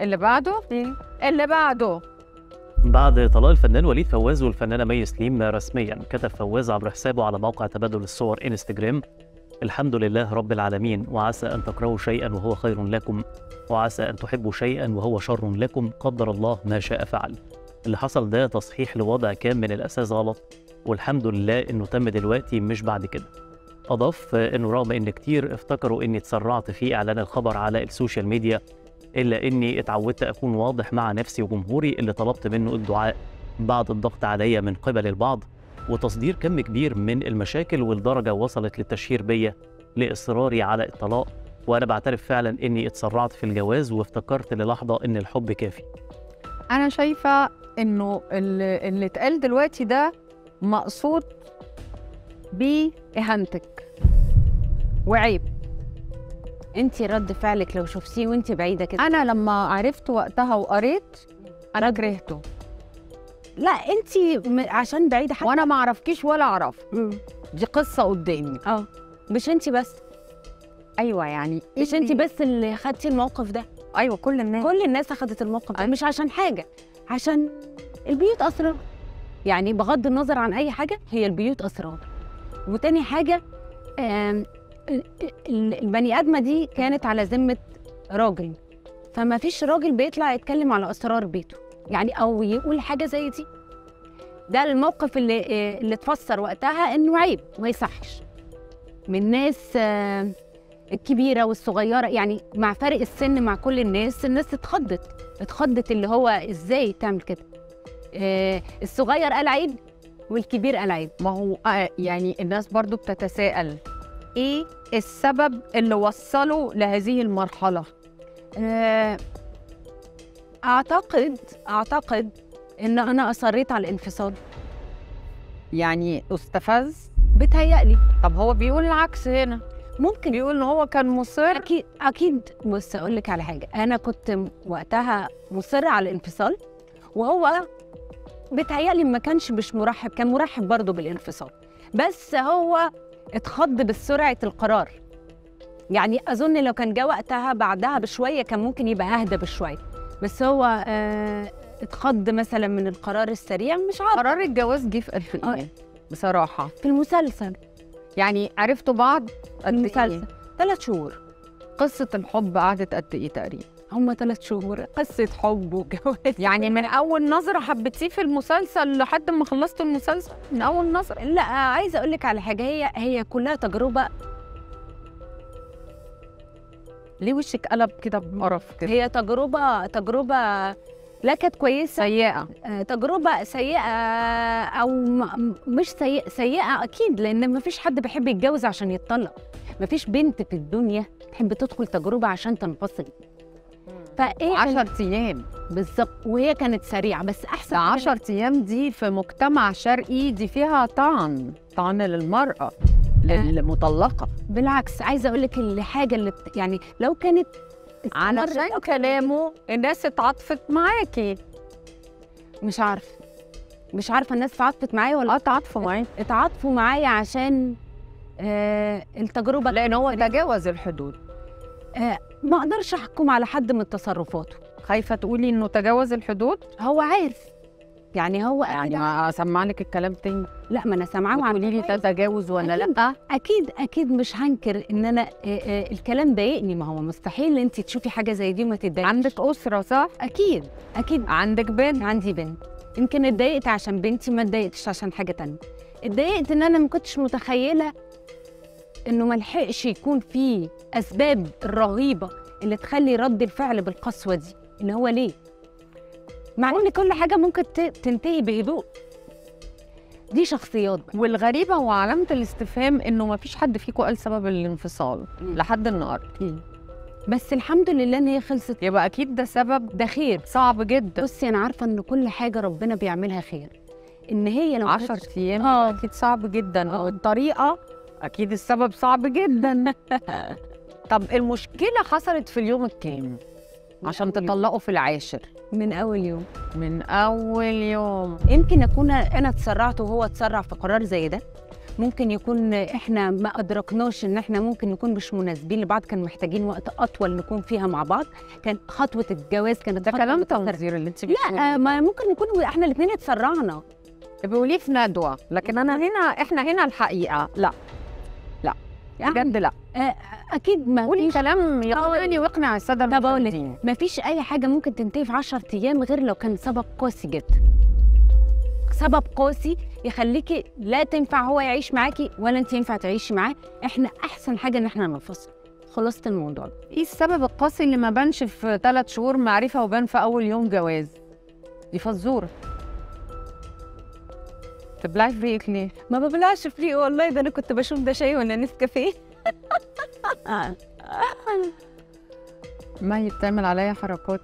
اللي بعده اللي بعده. بعد طلاق الفنان وليد فواز والفنانة مي سليم رسميا، كتب فواز عبر حسابه على موقع تبادل الصور انستغرام: الحمد لله رب العالمين، وعسى أن تكرهوا شيئا وهو خير لكم، وعسى أن تحبوا شيئا وهو شر لكم، قدر الله ما شاء فعل. اللي حصل ده تصحيح لوضع كان من الأساس غلط، والحمد لله إنه تم دلوقتي مش بعد كده. أضاف إنه رغم إن كتير افتكروا إني اتسرعت في إعلان الخبر على السوشيال ميديا، إلا إني اتعودت أكون واضح مع نفسي وجمهوري اللي طلبت منه الدعاء بعد الضغط عليا من قبل البعض وتصدير كم كبير من المشاكل، والدرجة وصلت للتشهير بيا لإصراري على الطلاق، وأنا بعترف فعلا إني اتسرعت في الجواز وافتكرت للحظة إن الحب كافي. أنا شايفة إنه اللي اتقال دلوقتي ده مقصود بإهانتك وعيب. انت رد فعلك لو شفتيه وانت بعيده كده، انا لما عرفت وقتها وقريت انا كرهته. لا انت عشان بعيده حتى وانا ما اعرفكيش ولا اعرف، دي قصه قدامي. مش انت بس. ايوه يعني مش انت بس اللي خدتي الموقف ده. ايوه كل الناس اخذت الموقف ده. مش عشان حاجه، عشان البيوت اسرار، يعني بغض النظر عن اي حاجه هي البيوت اسرار. وتاني حاجه البني ادمه دي كانت على ذمه راجل، فما فيش راجل بيطلع يتكلم على اسرار بيته يعني او يقول حاجه زي دي. ده الموقف اللي اتفسر وقتها انه عيب وما يصحش من الناس الكبيره والصغيره، يعني مع فرق السن، مع كل الناس اتخضت اللي هو ازاي تعمل كده. الصغير قال عيب والكبير قال عيب. ما هو يعني الناس برضو بتتساءل ايه السبب اللي وصله لهذه المرحلة؟ أعتقد إن أنا أصريت على الانفصال، يعني استفز بيتهيألي. طب هو بيقول العكس هنا، ممكن بيقول إن هو كان مصر. أكيد. بص أقول لك على حاجة، أنا كنت وقتها مصر على الانفصال، وهو بيتهيألي ما كانش مش مرحب، كان مرحب برضه بالانفصال، بس هو اتخض بسرعة القرار. يعني أظن لو كان جه وقتها بعدها بشوية كان ممكن يبقى أهدى بشوية، بس هو اتخض مثلا من القرار السريع. مش عارف، قرار الجواز جه في 2000 بصراحة في المسلسل، يعني عرفتوا بعض المسلسل 3 شهور. قصة الحب قعدت قد إيه تقريبا؟ هم 3 شهور قصة حب وجواز، يعني من أول نظرة حبيتيه في المسلسل لحد ما خلصتوا المسلسل من أول نظرة. لا عايزة أقول لك على حاجة، هي كلها تجربة. ليه وشك قلب كده بقرف كده؟ هي تجربة لا كانت كويسة، سيئة. تجربة سيئة أو مش سيئة أكيد، لأن مفيش حد بيحب يتجوز عشان يتطلق، مفيش بنت في الدنيا تحب تدخل تجربة عشان تنفصل. فايه 10 ايام بالظبط، وهي كانت سريعه بس احسن. 10 ايام دي في مجتمع شرقي دي فيها طعن للمراه للمطلقه. بالعكس عايزه اقول لك الحاجه اللي يعني لو كانت علشان كلامه الناس اتعاطفت معاكي. مش عارفه الناس اتعاطفت معايا ولا اتعاطفوا معايا. اتعاطفوا معايا عشان التجربه، لان هو تجاوز الحدود. ما اقدرش احكم على حد من تصرفاته. خايفه تقولي انه تجاوز الحدود؟ هو عارف يعني، هو يعني اسمع لك الكلام تاني. لا ما انا سامعاه وعمالي لي تتجاوز ولا أكيد. لا اكيد مش هنكر ان انا الكلام ضايقني. ما هو مستحيل انت تشوفي حاجه زي دي وما تتضايقيش. عندك اسره صح؟ اكيد عندك بنت. عندي بنت. يمكن اتضايقت عشان بنتي، ما اتضايقتش عشان حاجه تانية. اتضايقت ان انا ما كنتش متخيله انه ما لحقش يكون في اسباب الرهيبه اللي تخلي رد الفعل بالقسوه دي، اللي هو ليه؟ مع ان كل حاجه ممكن تنتهي بهدوء. دي شخصيات. والغريبه وعلامه الاستفهام انه ما فيش حد فيكم قال سبب الانفصال لحد النهارده. بس الحمد لله ان هي خلصت، يبقى اكيد ده سبب، ده خير صعب جدا. بصي انا عارفه ان كل حاجه ربنا بيعملها خير، ان هي لو 10 ايام اكيد صعب جدا. الطريقه أكيد السبب صعب جداً. طب المشكلة حصلت في اليوم الكام؟ عشان تطلقوا في العاشر. من أول يوم. يمكن أكون أنا اتسرعت وهو اتسرع في قرار زي ده. ممكن يكون احنا ما ادركناش ان احنا ممكن نكون مش مناسبين لبعض، كان محتاجين وقت اطول نكون فيها مع بعض. كان خطوه الجواز كانت ده كلام تنظير اللي انت بتقوليه؟ لا، ما ممكن نكون احنا الاثنين اتسرعنا بيقولي في ندوه، لكن انا هنا احنا هنا الحقيقه لا لا بجد لا. اكيد ما قولي كلام يقنعني ويقنع الساده. طب اقول لك، ما فيش اي حاجه ممكن تنتهي في 10 ايام غير لو كان سبب قاسي جدا، سبب قاسي يخليكي لا تنفع هو يعيش معاكي ولا انت ينفع تعيشي معاه. احنا احسن حاجه ان احنا ننفصل. خلصت الموضوع ده. ايه السبب القاسي اللي ما بانش في 3 شهور معرفه وبان في اول يوم جواز؟ دي فزوره. بتبلعي في ريقك ليه؟ ما ببلعش في ريقي والله، ده انا كنت بشوف ده شاي ولا نسكافيه. ما هي بتعمل عليا حركات.